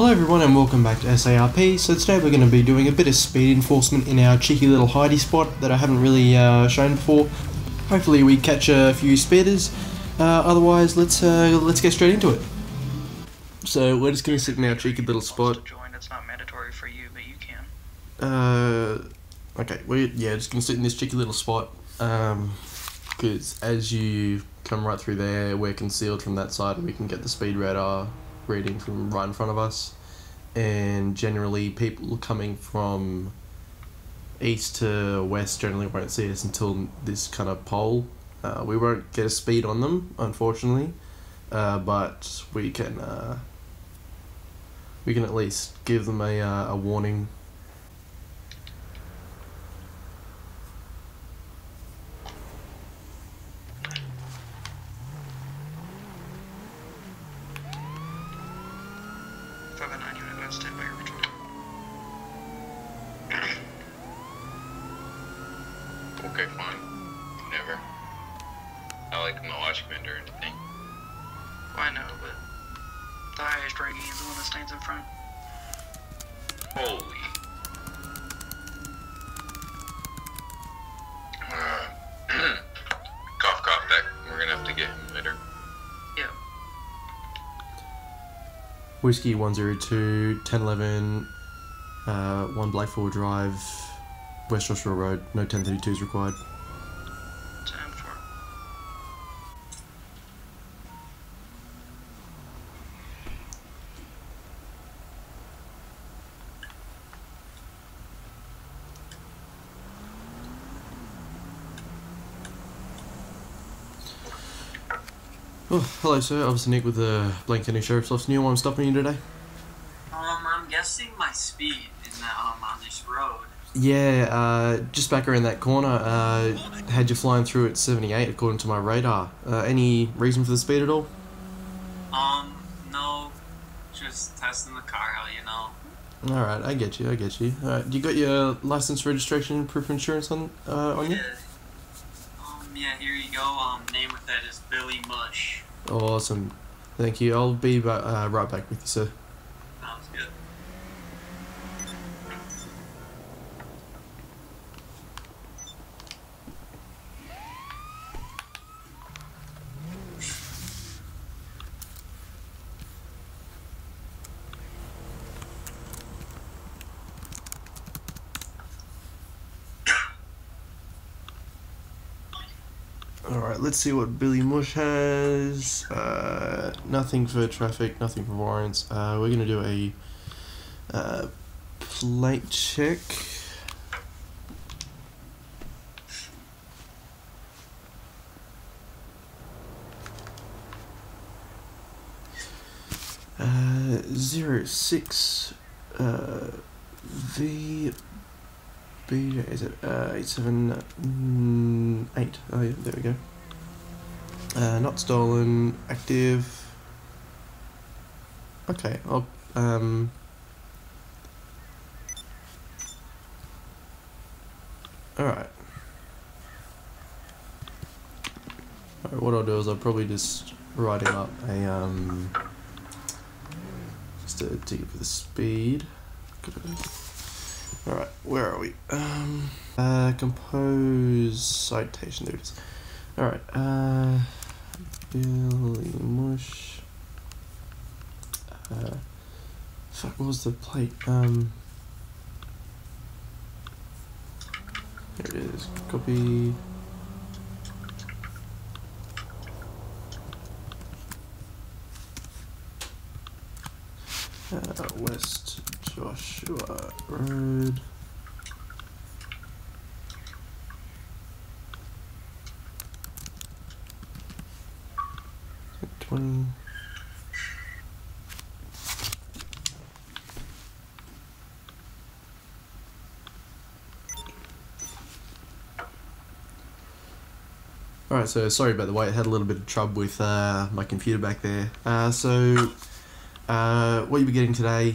Hello everyone and welcome back to SARP. So today we're going to be doing a bit of speed enforcement in our cheeky little hidey spot that I haven't really shown before. Hopefully we catch a few speeders, otherwise let's get straight into it. So we're just going to sit in our cheeky little spot. It's not mandatory for you, but you can. Okay, yeah, just going to sit in this cheeky little spot, because as you come right through there, we're concealed from that side and we can get the speed radar reading from right in front of us, and generally people coming from east to west generally won't see us until this kind of pole. We won't get a speed on them, unfortunately, but we can at least give them a warning. Okay, fine. Whatever. I like my watch vendor or anything. Well, I know, but the highest ranking is the one that stands in front. Holy. Cough, cough, that. We're gonna have to get him later. Yeah. Whiskey 102, 1011, 1 Blackford Drive. West Yorkshire Road, no 1032 is required. 10-4. Oh, hello sir, Officer Nick with the Blank Sheriff's Office. Why I'm stopping you today? I'm guessing my speed is now on this road. Yeah, just back around that corner, had you flying through at 78 according to my radar. Any reason for the speed at all? No, just testing the car out, you know. Alright, I get you. Alright, you got your license, registration, proof of insurance on you? Yeah. Yeah, here you go. Name of that is Billy Marsh. Awesome. Thank you. I'll be right back with you, sir. Sounds good. Alright, let's see what Billy Mush has. Nothing for traffic, nothing for warrants. We're going to do a plate check. Zero 06 V. Is it 87 8? Oh yeah, there we go. Not stolen, active. Okay, I'll All right. What I'll do is I'll probably just write him up a just a ticket for the speed. Alright, where are we? Compose citation, there it is. Alright, Billy Mush. Fuck, what was the plate? There it is, copy. West Joshua Road. At 20. Alright, so sorry about the wait, I had a little bit of trouble with my computer back there. What you'll be getting today,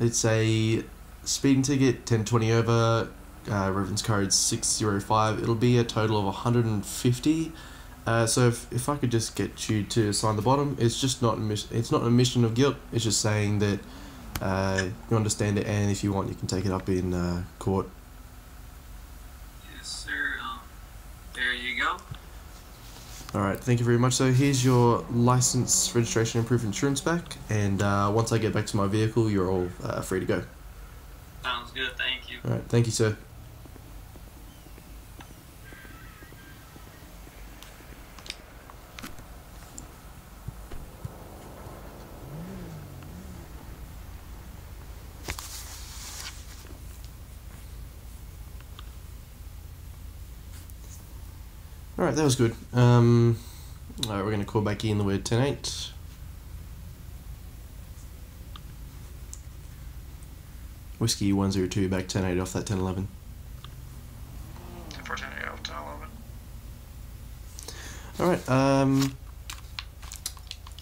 it's a speeding ticket, 1020 over, reference code 605. It'll be a total of 150, So if I could just get you to sign the bottom, it's just not an admission of guilt. It's just saying that you understand it, and if you want, you can take it up in court. Yes, sir. There you go. All right. Thank you very much. So here's your license, registration, and proof of insurance back. And once I get back to my vehicle, you're all free to go. Sounds good. Thank you. All right. Thank you, sir. Alright, that was good. Alright, we're going to call back in the word 10-8. Whiskey 102, back 10-8 off that 10-11. 10-4, 10-8 off 10-11. Alright,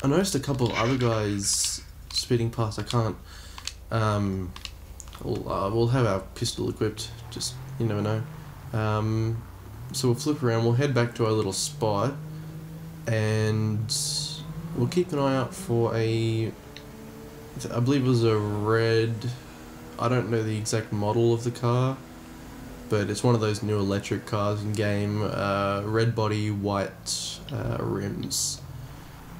I noticed a couple of other guys speeding past. I can't, we'll have our pistol equipped, just, you never know. So we'll flip around, we'll head back to our little spot, and we'll keep an eye out for a, I believe it was a red, I don't know the exact model of the car, but it's one of those new electric cars in game, red body, white rims.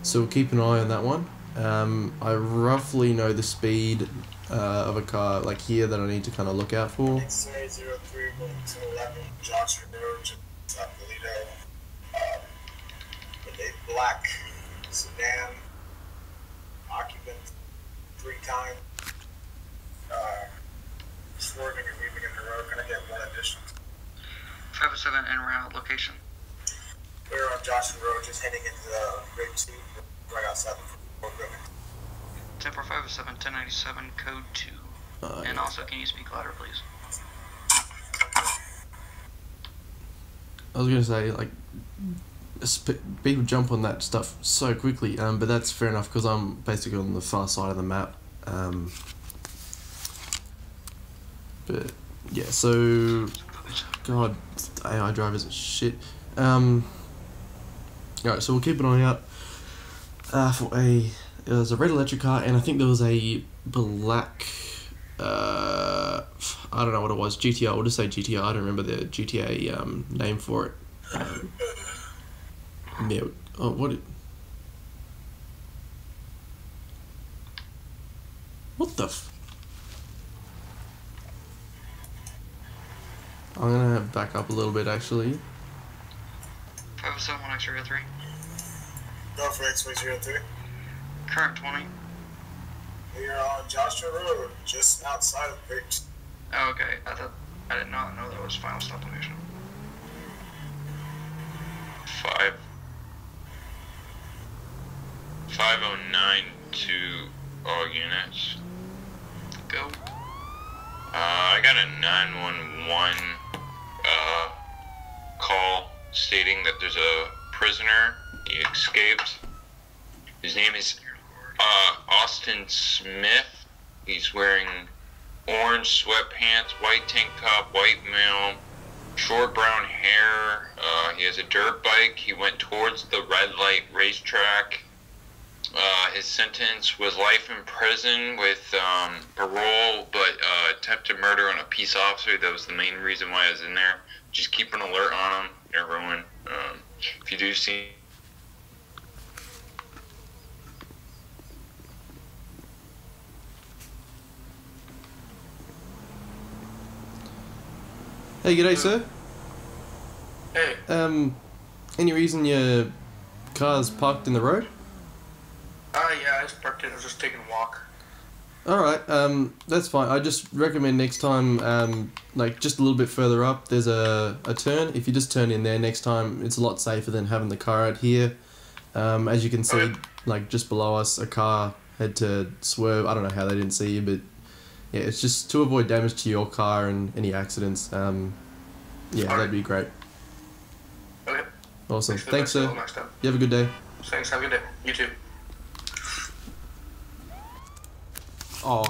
So we'll keep an eye on that one. I roughly know the speed of a car like here that I need to kind of look out for. It's 03 to 11 Joshua Road to Paleto, with a black sedan, occupant 3 times, swerving and weaving in the road. Can I get one addition? 507 en route location. We're on Joshua Road, just heading into the Grapeseed right outside the. 10-4, 5-7, 10-97, code 2. And also, can you speak louder, please? I was gonna say, like, people jump on that stuff so quickly, but that's fair enough because I'm basically on the far side of the map. But yeah, so God, AI drivers are shit. All right, so we'll keep an eye out. For a, it was a red electric car, and I think there was a black, I don't know what it was, GTR, we'll just say GTR, I don't remember the GTA name for it. Yeah, oh, what the f... I'm gonna back up a little bit, actually. 507-103. Go for X-303. Current 20. We are on Joshua Road, just outside of Briggs. Oh, okay. I did not know that was final stop location. 509 to all units. Go. I got a 911 call stating that there's a prisoner. He escaped. His name is Austin Smith. He's wearing orange sweatpants, white tank top, white male, short brown hair. He has a dirt bike. He went towards the red light racetrack. His sentence was life in prison with parole, but attempted murder on a peace officer. That was the main reason why I was in there. Just keep an alert on him, everyone. If you do see... Hey, g'day, sir. Hey. Any reason your car's parked in the road? Yeah, it's parked in. I was just taking a walk. All right, that's fine. I just recommend next time, like just a little bit further up, there's a turn. If you just turn in there next time, it's a lot safer than having the car out here. As you can see, okay, like just below us, a car had to swerve. I don't know how they didn't see you, but. Yeah, it's just to avoid damage to your car and any accidents. Yeah, that'd be great. Okay. Awesome. Thanks, sir. You have a good day. Thanks. Have a good day. You too. Oh,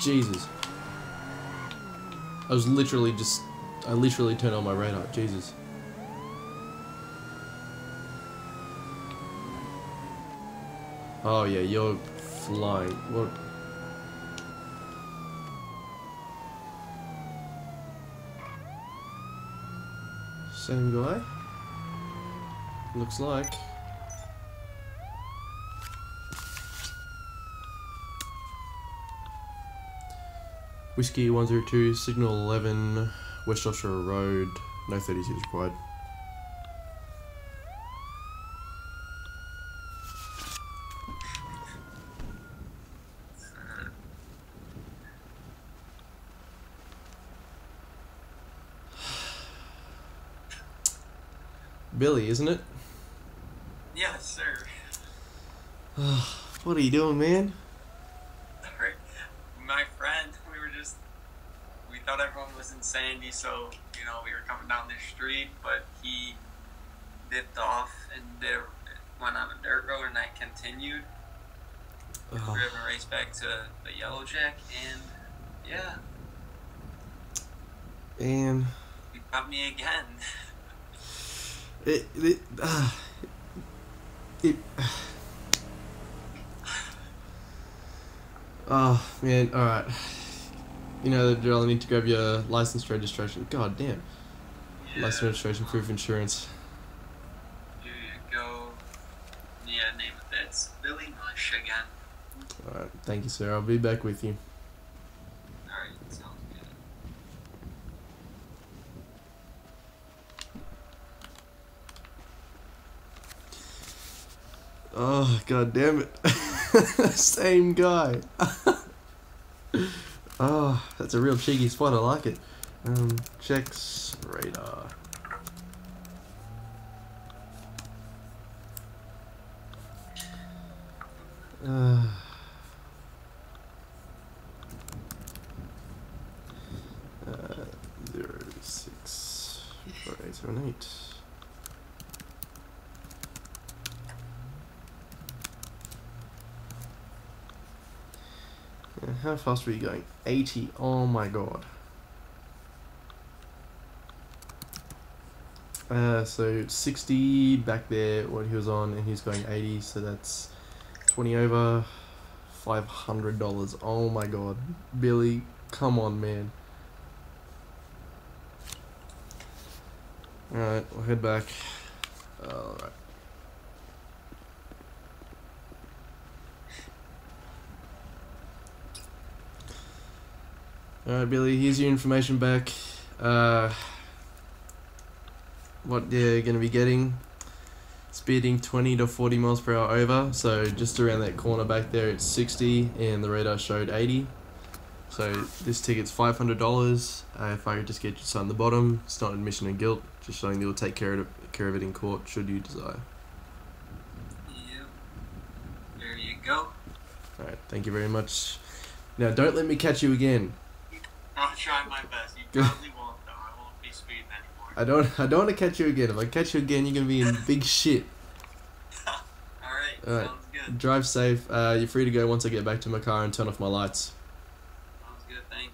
Jesus. I was literally just... I literally turned on my radar. Jesus. Oh yeah, you're flying. What? Same guy? Looks like. Whiskey 102, signal 11, West Yorkshire Road, no 32 is required. Billy, isn't it? Yes, sir. What are you doing, man? Sorry. My friend, we thought everyone was in Sandy, so, you know, we were coming down this street, but he dipped off and went on a dirt road, and I continued. We driven race back to the Yellowjack, and, yeah. And he caught me again. Oh man, alright. You know the drill, I need to grab your license, registration. God damn. Yeah. License, registration, proof, insurance. Here you go. Yeah, name of that's Billy Marsh again. Alright, thank you, sir. I'll be back with you. Oh, god damn it. Same guy. Oh, that's a real cheeky spot. I like it. Checks radar. How fast were you going? 80. Oh my god. So 60 back there what he was on, and he's going 80, so that's 20 over $500. Oh my god. Billy, come on, man. Alright, we'll head back. Alright. Alright, Billy, here's your information back. What you're going to be getting. Speeding 20 to 40 miles per hour over. So just around that corner back there, it's 60, and the radar showed 80. So this ticket's $500. If I could just get you to sign the bottom, it's not admission of guilt. Just showing that you'll take care of it in court, should you desire. Yep. There you go. Alright, thank you very much. Now, don't let me catch you again. I'll try my best. You probably won't, though. I won't be speeding anymore. I don't want to catch you again. If I catch you again, you're going to be in big shit. Alright, sounds good. Drive safe. You're free to go once I get back to my car and turn off my lights. Sounds good, thank you.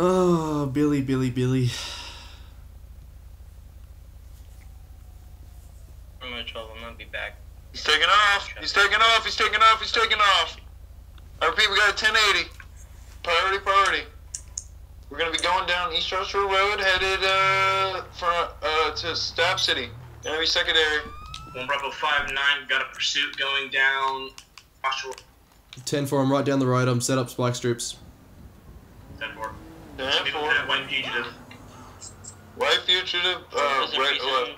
Oh, Billy, Billy, Billy. I'm in trouble. I'm gonna be back. He's taking off. He's taking off. He's taking off. He's taking off. I repeat, we got a 1080. Priority, priority. We're gonna be going down East Yorkshire Road, headed to Stab City. Enemy secondary. 1 Bravo 5-9. Got a pursuit going down. 10-4. I'm right down the road. I'm set up spike strips. 10-4. White fugitive. White fugitive, right.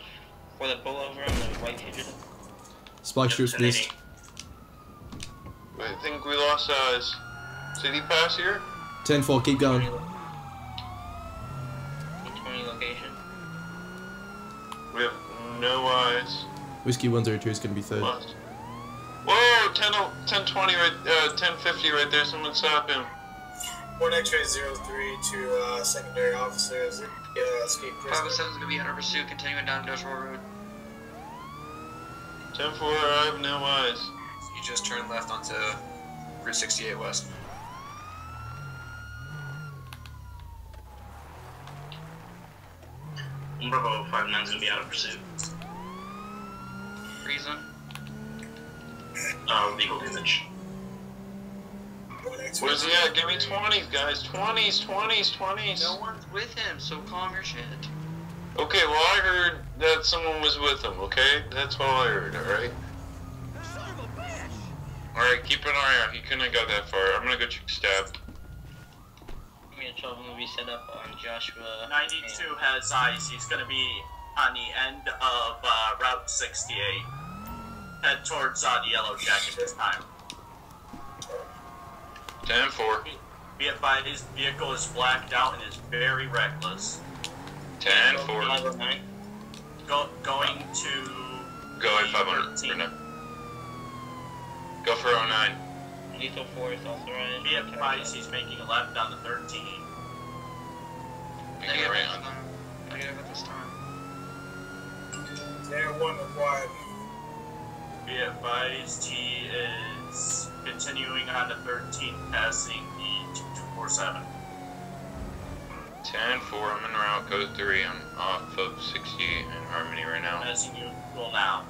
For the pullover on the white fugitive. Spike strips missed. I think we lost city pass here. 10-4, keep going. 20 location. We have no eyes. Whiskey 102 is gonna be third. Lost. Whoa, 10-20 right, 10-50 right there. Someone stop him. 1X-ray 03 to secondary officers. Escape prisoner. 507's gonna be under pursuit, continuing down Dushmore Road. 10-4, I have no eyes. You just turn left onto Route 68 West. Bravo 59's gonna be out of pursuit. Reason? Legal damage. Where's he at? Give me 20s, guys. 20s, 20s, 20s. No one's with him, so calm your shit. Okay, well, I heard that someone was with him, okay? That's all I heard, alright? Alright, keep an eye out. He couldn't have got that far. I'm gonna go check Stab. I'm gonna tell him to be set up on Joshua. 92 has eyes. He's gonna be on the end of Route 68. Head towards the Yellowjack at this time. 10-4. Be advised, his vehicle is blacked out and is very reckless. 10-4. Going to... Go at 500 for now. Go for 09. Lethal 4 is also right. Be advised, he's making a left on the 13. Making a right on them. Negative at this time. 10-1 required. Be advised, he is... continuing on the 13, passing the 247. 10-4, I'm in route code 3. I'm off of 60 and Harmony right now. Passing you well now.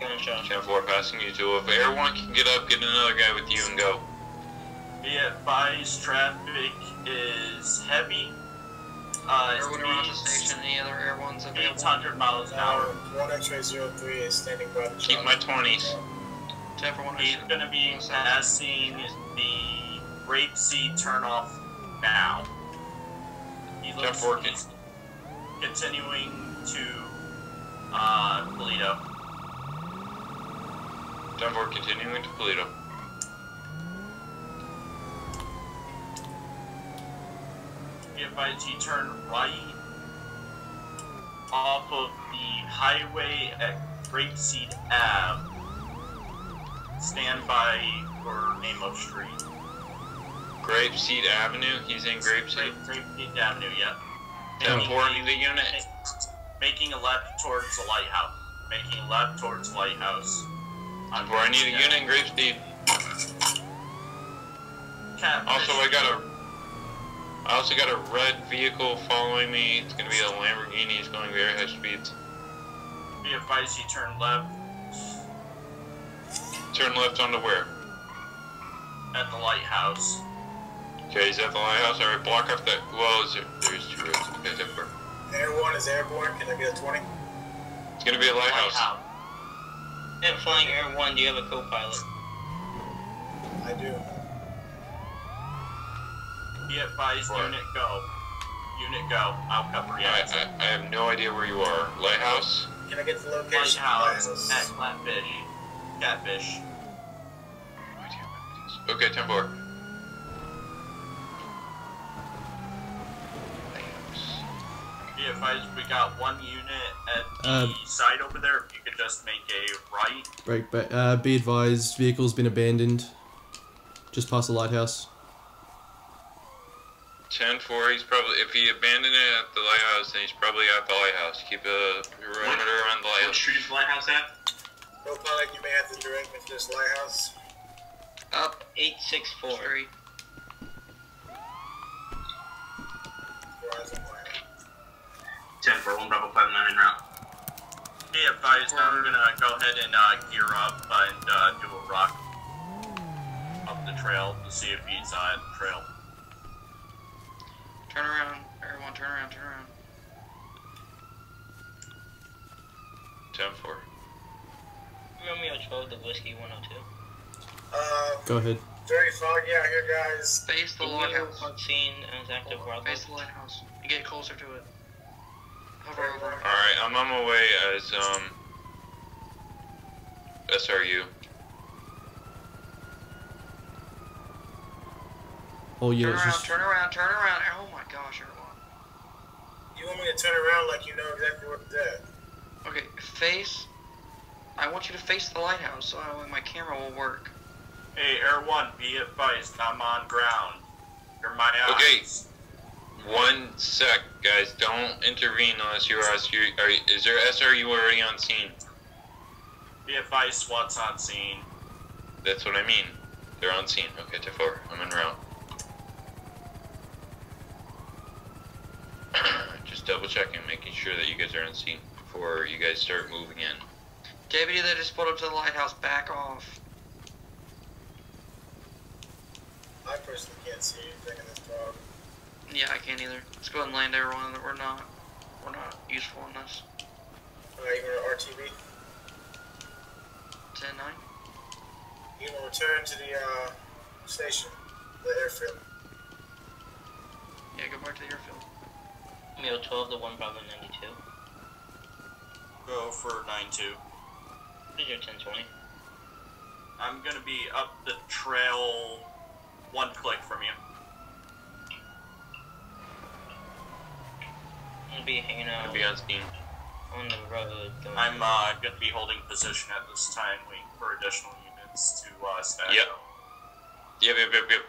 10-4, passing you 2. If Air 1 can get up, get another guy with you and go. Be advised, traffic is heavy. Air 1 around the station, the other Air 1's available. 800 miles an hour. 1 X-ray 03 is standing by the keep my 20s. He's going to be passing the Grapeseed turnoff now. He looks like he's continuing to Paleto. Dunbar continuing to Paleto. Be advised, he turned right off of the highway at Grapeseed Ave. Stand by for name of street. Grapeseed Avenue? He's in Grapeseed? Grapeseed Avenue, yeah. 10-4, the unit. Making a left towards the lighthouse. Making a left towards the lighthouse. I need a unit in Grapeseed. Also, I also got a red vehicle following me. It's going to be a Lamborghini. It's going very high speeds. Be advised, you turn left. Turn left onto where? At the lighthouse. Okay, he's at the lighthouse. Alright, block off that. Well, there's two roads. Okay, different. Air 1 is airborne. Can I get a 20? It's gonna be a lighthouse. Yeah, flying Air 1, do you have a co-pilot? I do. Be advised, unit go. Unit go. I'll cover you. I have no idea where you are. Lighthouse? Can I get the location? Lighthouse at Flatfish. Catfish. Okay, 10-4. Be advised, we got one unit at the side over there. If you could just make a right. Right, but be advised, vehicle's been abandoned. Just past the lighthouse. 10-4, he's probably, if he abandoned it at the lighthouse, then he's probably at the lighthouse. Keep a perimeter around the lighthouse. What street is the lighthouse at? Look like you may have to direct me to this lighthouse. Up 864. Horizon 10-4, 1 Bravo 59 en route. Be advised, now we're gonna go ahead and gear up and do a rock up the trail to see if he's on the trail. Turn around, everyone, turn around, turn around. 10-4. Romeo 12 to Whiskey 102. Go ahead. Very foggy out here, guys. Face the lighthouse. Face the lighthouse. And get closer to it. Hover over. Alright, I'm on my way as, SRU. Oh, yeah. Turn around, just... turn around, turn around. Oh my gosh, everyone. You want me to turn around like you know exactly what it's at? Okay, face. I want you to face the lighthouse so my camera will work. Hey, Air 1, be advised, I'm on ground. You're my eyes. Okay, 1 sec, guys. Don't intervene unless you're SRU. Is there SRU already on scene? Be advised, SWAT's on scene. That's what I mean. They're on scene. Okay, to 4. I'm en route. Just double checking, making sure that you guys are on scene before you guys start moving in. Deputy, they just pulled up to the lighthouse. Back off. I personally can't see anything in this fog. Yeah, I can't either. Let's go ahead and land everyone that we're not useful in this. Alright, you want to RTV? 10-9. You will return to the station, the airfield. Yeah, go back to the airfield. Mule 12 to 1 Bravo 92. Go for 9-2. Did you 10-20? I'm gonna be up the trail 1 click from you. I'm gonna be hanging out. I'm gonna be on scene. On the road. I'm gonna be holding position at this time, waiting for additional units to stack up. Yep.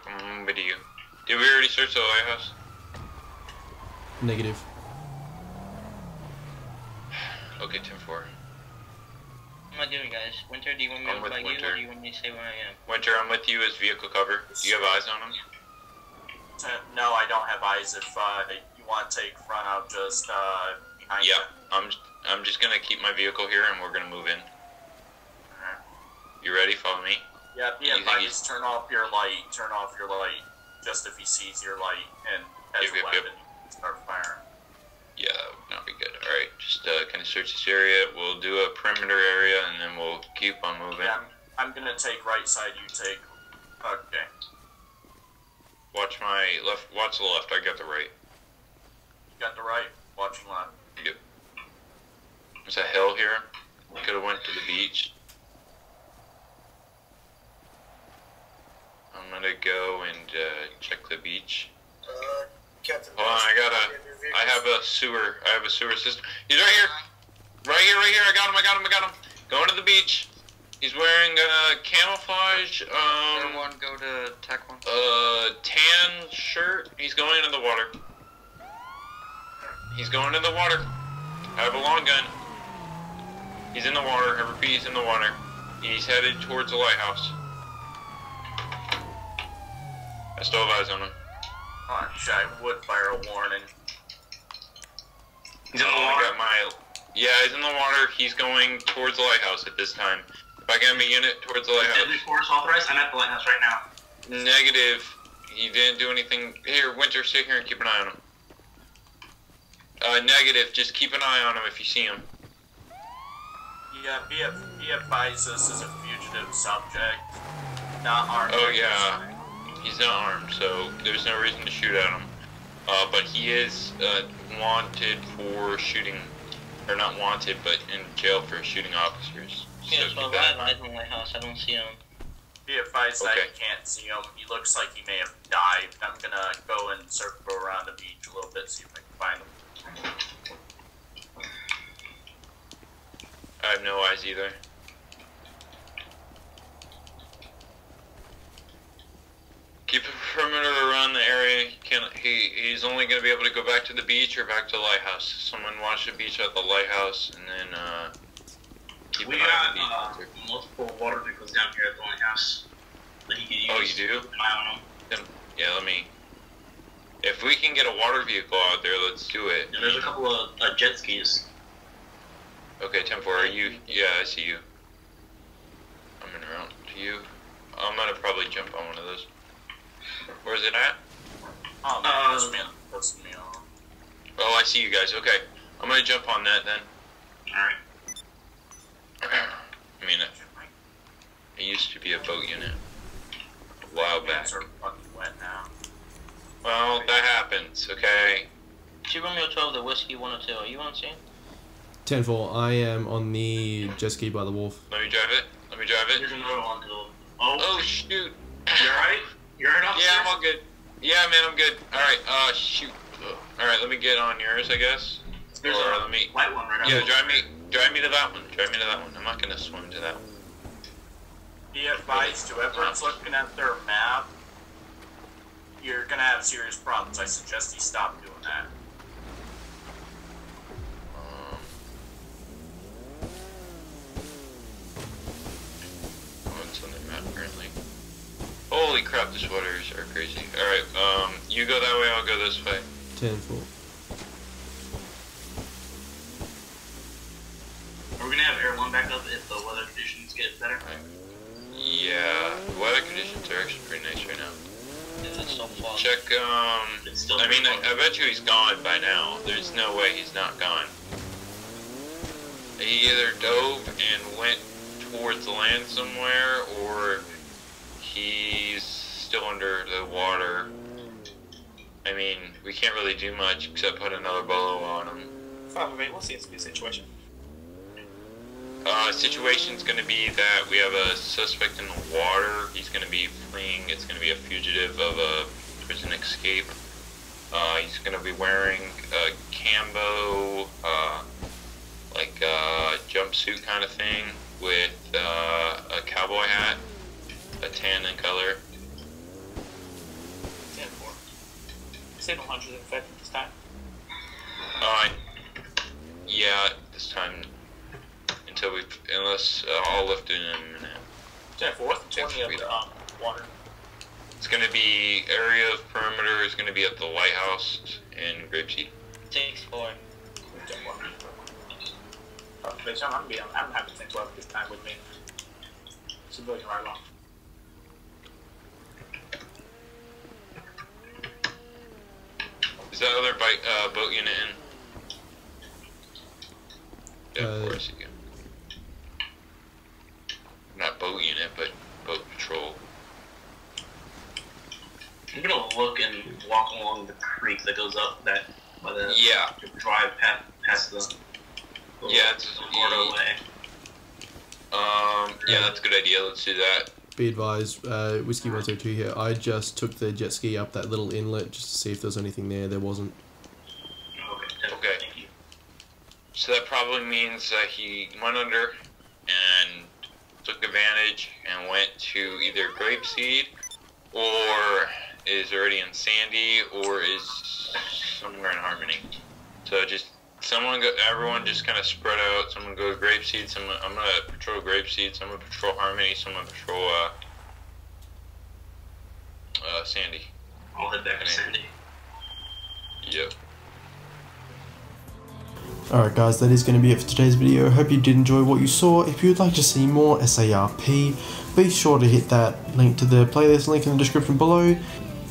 I'm with you. Did we already search the lighthouse? Negative. Okay, 10-4. I'm not doing, guys. Winter, do you want me to flag you, or do you want me to say where I am? Winter, I'm with you as vehicle cover. Do you have eyes on him? No, I don't have eyes. If you want to take front, I'll just behind you. I'm just gonna keep my vehicle here, and we're gonna move in. Alright. You ready? Follow me. Yep. I just turn off your light. Turn off your light. Just if he sees your light and has a weapon, start firing. Yeah, that would not be good. Alright, just kind of search this area. We'll do a perimeter area, and then we'll keep on moving. Yeah, I'm gonna take right side. You take. Okay. Watch my left. Watch the left. I got the right. You got the right. Watching left. Yep. There's a hill here. We could have went to the beach. I'm gonna go and check the beach. Captain. Hold on, I have a sewer system. He's right here. Right here. I got him. Going to the beach. He's wearing camouflage. One, go to tech one. Tan shirt. He's going into the water. I have a long gun. He's in the water. I repeat, he's in the water. He's headed towards the lighthouse. I still have eyes on him. Oh, shit, I would fire a warning. He's in the water. Yeah, he's in the water. He's going towards the lighthouse at this time. If I get him a unit towards the lighthouse. Deadly force authorized. I'm at the lighthouse right now. Negative. He didn't do anything. Here, Winter, sit here and keep an eye on him. Negative. Just keep an eye on him if you see him. Yeah, he advises us as a fugitive subject, not armed. Oh yeah, he's not armed, so there's no reason to shoot at him. But he is wanted for shooting, or not wanted, but in jail for shooting officers. Yeah, so I'm in the lighthouse. I don't see him. He advised that I can't see him. He looks like he may have dived. I'm gonna go and circle around the beach a little bit, see if I can find him. I have no eyes either. Keep a perimeter around the area. He's only going to be able to go back to the beach or back to the lighthouse. Someone watch the beach at the lighthouse, and then keep an eye on the beach. We have multiple water vehicles down here at the lighthouse that he can use. Oh, you do? Keep an eye on them. Yeah, let me. If we can get a water vehicle out there, let's do it. Yeah, there's a couple of jet skis. Okay, 10-4, are you? Yeah, I see you. I'm in route to you. I'm gonna probably jump on one of those. Where's it at? Oh, that's me. Oh, I see you guys. Okay, I'm gonna jump on that then. Alright. I mean, it used to be a boat unit a while back. Are fucking wet now. Well, that happens, okay? Super Romeo 12, the Whiskey 102, are you on scene? 10-4, I am on the jet ski by the wharf. Let me drive it. There's another one. Oh, shoot. You alright? You alright, officer? Yeah, I'm all good. Yeah, man, I'm good. Alright, shoot. Alright, let me get on yours, I guess. There's a light one right now. Yeah, drive me to that one. I'm not gonna swim to that one. Be advised to everyone's looking at their map. You're gonna have serious problems. I suggest you stop doing that. What's on the map here? Holy crap, the waters are crazy. Alright, you go that way, I'll go this way. 10-4. We're gonna have air one back up if the weather conditions get better. Yeah, the weather conditions are actually pretty nice right now. Check, I mean, I bet you he's gone by now. There's no way he's not gone. He either dove and went towards the land somewhere, or he's still under the water. I mean, we can't really do much except put another bolo on him. 508, what's the situation? Situation's going to be that we have a suspect in the water. He's going to be fleeing. It's going to be a fugitive of a prison escape. He's going to be wearing a cambo, like a jumpsuit kind of thing with a cowboy hat, a tan in color. 10-4. Signal hunters in effect this time? Yeah, this time. Until we, unless I'll lift in a minute. 10-4, what's the 20 of the water? It's going to be, area of perimeter is going to be at the lighthouse in Grapeseed. 6-4. I'm having 10-12 this time with me. Civilian right along. Is that other bike, boat unit in? Yeah, of course again. Not boat unit, but boat patrol. I'm gonna look and walk along the creek that goes up that by the drive past the. Yeah, it's yeah, that's a good idea. Let's do that. Be advised, Whiskey 102 here. I just took the jet ski up that little inlet just to see if there's anything there. There wasn't. Okay. Thank you. So that probably means that he went under and took advantage and went to either Grapeseed or is already in Sandy or is somewhere in Harmony. So just. Someone go, everyone just kind of spread out. Someone go to Grapeseed. Someone, I'm going to patrol Grapeseed. Someone patrol Harmony. Someone patrol Sandy. I'll head back to Sandy. Yep. Alright guys, that is going to be it for today's video. Hope you did enjoy what you saw. If you would like to see more SARP, be sure to hit that link to the playlist link in the description below.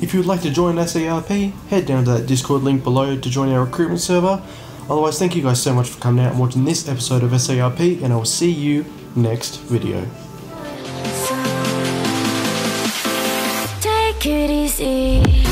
If you would like to join SARP, head down to that Discord link below to join our recruitment server. Otherwise, thank you guys so much for coming out and watching this episode of SARP, and I will see you next video. Take it easy.